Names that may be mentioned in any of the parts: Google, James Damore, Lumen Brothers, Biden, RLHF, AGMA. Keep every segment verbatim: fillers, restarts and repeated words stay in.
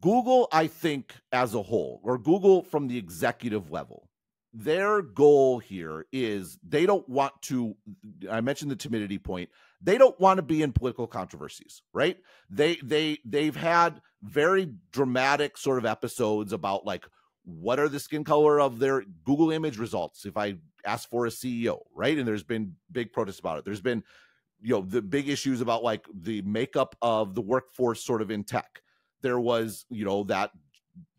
Google, I think, as a whole, or Google from the executive level, their goal here is they don't want to, I mentioned the timidity point, they don't want to be in political controversies, right? They, they, they've had very dramatic sort of episodes about like, what are the skin color of their Google image results if I ask for a C E O, right? And there's been big protests about it. There's been, you know, the big issues about like the makeup of the workforce sort of in tech. There was, you know, that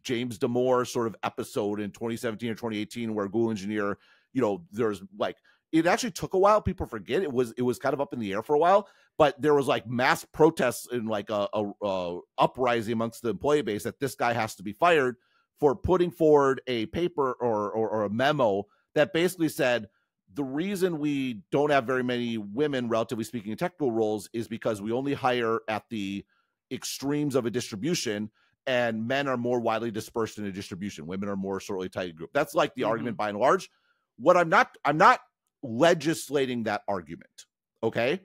James Damore sort of episode in twenty seventeen or twenty eighteen where Google engineer, you know, there's like, it actually took a while. People forget it was, it was kind of up in the air for a while, but there was like mass protests and like a, a, a uprising amongst the employee base that this guy has to be fired for putting forward a paper or, or, or a memo that basically said, the reason we don't have very many women, relatively speaking, in technical roles is because we only hire at the extremes of a distribution, and men are more widely dispersed in a distribution. Women are more sort of tight group. That's like the mm-hmm. argument by and large. What I'm not, I'm not legislating that argument, okay?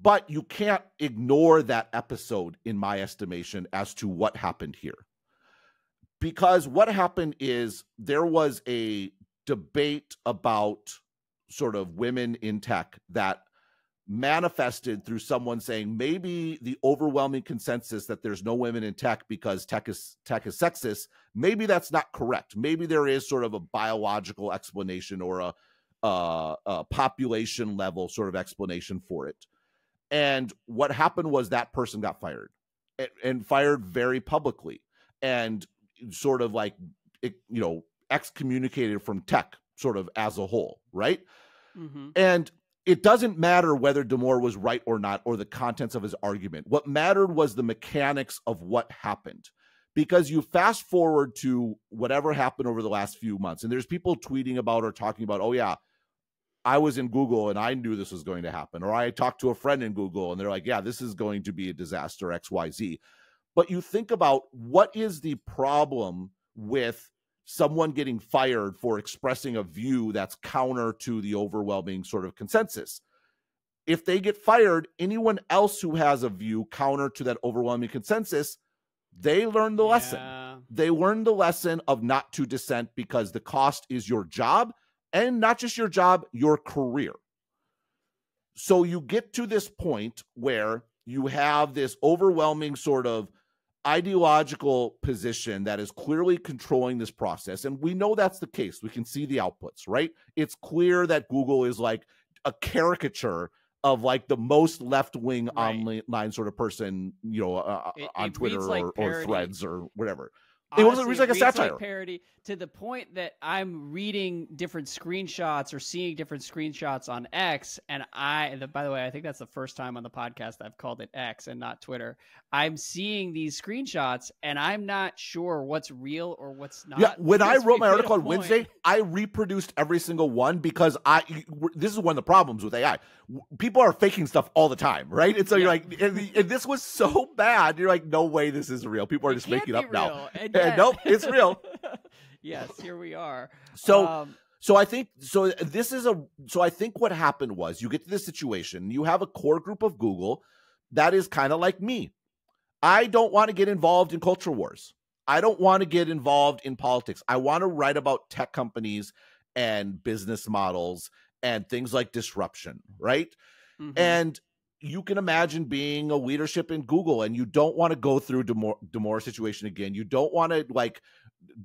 But you can't ignore that episode, in my estimation, as to what happened here. Because what happened is there was a debate about sort of women in tech that manifested through someone saying maybe the overwhelming consensus that there's no women in tech because tech is tech is sexist, maybe that's not correct. Maybe there is sort of a biological explanation or a, uh, a population level sort of explanation for it. And what happened was that person got fired and, and fired very publicly and sort of like, it, you know, excommunicated from tech sort of as a whole, right? Mm-hmm. And it doesn't matter whether Damore was right or not, or the contents of his argument. What mattered was the mechanics of what happened, because you fast forward to whatever happened over the last few months. And there's people tweeting about or talking about, oh yeah, I was in Google and I knew this was going to happen. Or I talked to a friend in Google and they're like, yeah, this is going to be a disaster, X, Y, Z. But you think about what is the problem with someone getting fired for expressing a view that's counter to the overwhelming sort of consensus. If they get fired, anyone else who has a view counter to that overwhelming consensus, they learn the lesson. Yeah. They learn the lesson of not to dissent because the cost is your job, and not just your job, your career. So you get to this point where you have this overwhelming sort of ideological position that is clearly controlling this process. And we know that's the case. We can see the outputs, right? It's clear that Google is like a caricature of like the most left-wing right. online sort of person, you know, uh, it, on it Twitter or, like or Threads or whatever. Honestly, it wasn't really like a satire. Like parody, to the point that I'm reading different screenshots or seeing different screenshots on X, and I, the, by the way, I think that's the first time on the podcast I've called it X and not Twitter. I'm seeing these screenshots, and I'm not sure what's real or what's not. Yeah, when I wrote my article on Wednesday, I reproduced every single one because I. This is one of the problems with A I. People are faking stuff all the time, right? And so yeah. you're like, and, and this was so bad. You're like, no way, this is real. People are just making it up now. And Uh, nope, it's real. Yes, here we are. So, um, so I think so. This is a so. I think what happened was you get to this situation. You have a core group of Google that is kind of like me. I don't want to get involved in culture wars. I don't want to get involved in politics. I want to write about tech companies and business models and things like disruption, right? Mm-hmm. And you can imagine being a leadership in Google and you don't want to go through Damore, Damore situation again. You don't want to like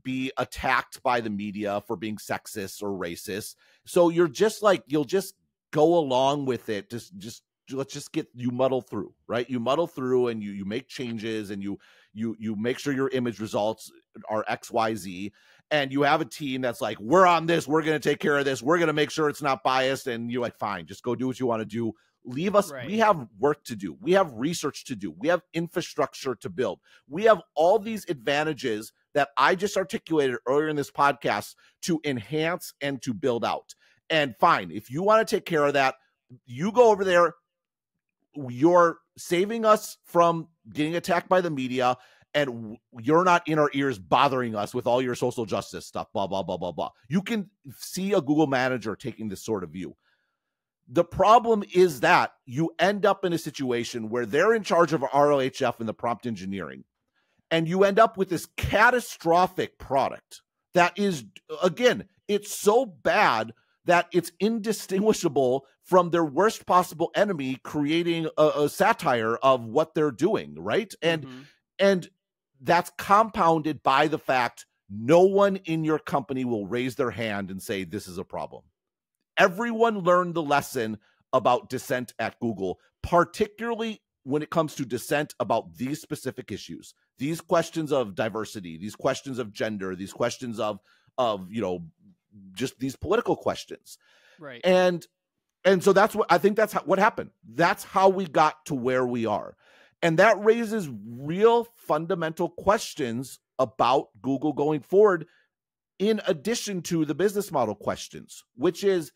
be attacked by the media for being sexist or racist. So you're just like, you'll just go along with it. Just, just, let's just get, you muddle through, right? You muddle through and you, you make changes and you, you, you make sure your image results are X, Y, Z. And you have a team that's like, we're on this. We're going to take care of this. We're going to make sure it's not biased. And you're like, fine, just go do what you want to do. Leave us, right. We have work to do. We have research to do. We have infrastructure to build. We have all these advantages that I just articulated earlier in this podcast to enhance and to build out. And fine, if you want to take care of that, you go over there. You're saving us from getting attacked by the media, and you're not in our ears bothering us with all your social justice stuff, blah, blah, blah, blah, blah. You can see a Google manager taking this sort of view. The problem is that you end up in a situation where they're in charge of R L H F and the prompt engineering, and you end up with this catastrophic product that is, again, it's so bad that it's indistinguishable from their worst possible enemy creating a, a satire of what they're doing, right? And mm-hmm. and that's compounded by the fact no one in your company will raise their hand and say, this is a problem. Everyone learned the lesson about dissent at Google, particularly when it comes to dissent about these specific issues, these questions of diversity, these questions of gender, these questions of, of you know, just these political questions. Right. And, and so that's what I think that's how, what happened. That's how we got to where we are. And that raises real fundamental questions about Google going forward, in addition to the business model questions, which is,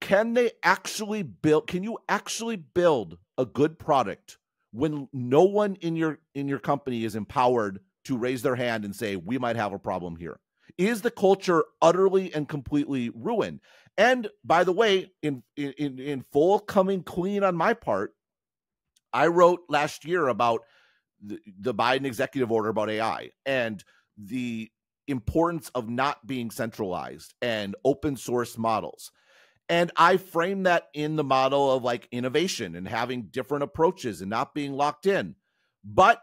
can they actually build, can you actually build a good product when no one in your, in your company is empowered to raise their hand and say, we might have a problem here? Is the culture utterly and completely ruined? And by the way, in, in, in full coming clean on my part, I wrote last year about the, the Biden executive order about A I and the importance of not being centralized and open source models. And I frame that in the model of like innovation and having different approaches and not being locked in. But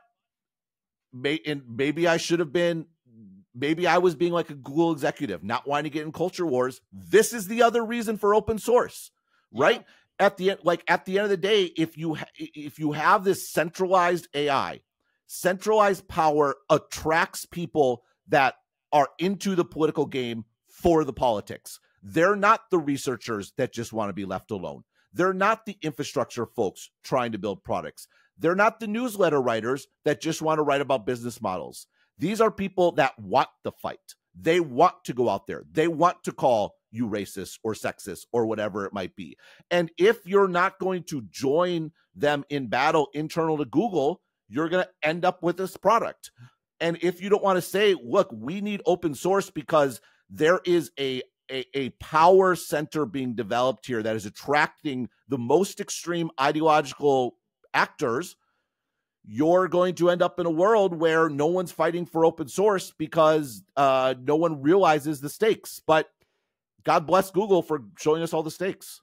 may, and maybe I should have been, maybe I was being like a Google executive, not wanting to get in culture wars. This is the other reason for open source, right? Yeah. At the end, like at the end of the day, if you ha if you have this centralized A I, centralized power attracts people that are into the political game for the politics. They're not the researchers that just want to be left alone. They're not the infrastructure folks trying to build products. They're not the newsletter writers that just want to write about business models. These are people that want the fight. They want to go out there. They want to call you racist or sexist or whatever it might be. And if you're not going to join them in battle internal to Google, you're going to end up with this product. And if you don't want to say, look, we need open source because there is a A, a power center being developed here that is attracting the most extreme ideological actors, you're going to end up in a world where no one's fighting for open source because uh, no one realizes the stakes. But God bless Google for showing us all the stakes.